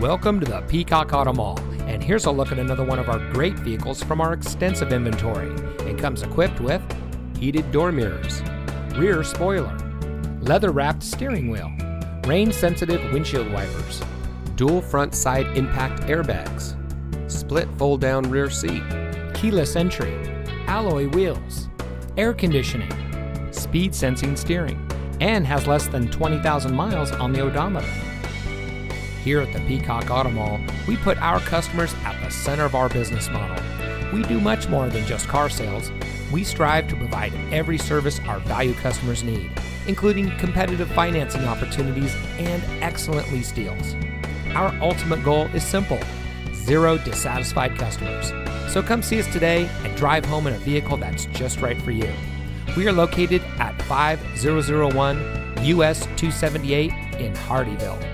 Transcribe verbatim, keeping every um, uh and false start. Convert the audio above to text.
Welcome to the Peacock Auto Mall, and here's a look at another one of our great vehicles from our extensive inventory. It comes equipped with heated door mirrors, rear spoiler, leather-wrapped steering wheel, rain-sensitive windshield wipers, dual front side impact airbags, split fold-down rear seat, keyless entry, alloy wheels, air conditioning, speed sensing steering, and has less than twenty thousand miles on the odometer. Here at the Peacock Auto Mall, we put our customers at the center of our business model. We do much more than just car sales. We strive to provide every service our valued customers need, including competitive financing opportunities and excellent lease deals. Our ultimate goal is simple: zero dissatisfied customers. So come see us today and drive home in a vehicle that's just right for you. We are located at five thousand one U S two seventy-eight in Hardyville.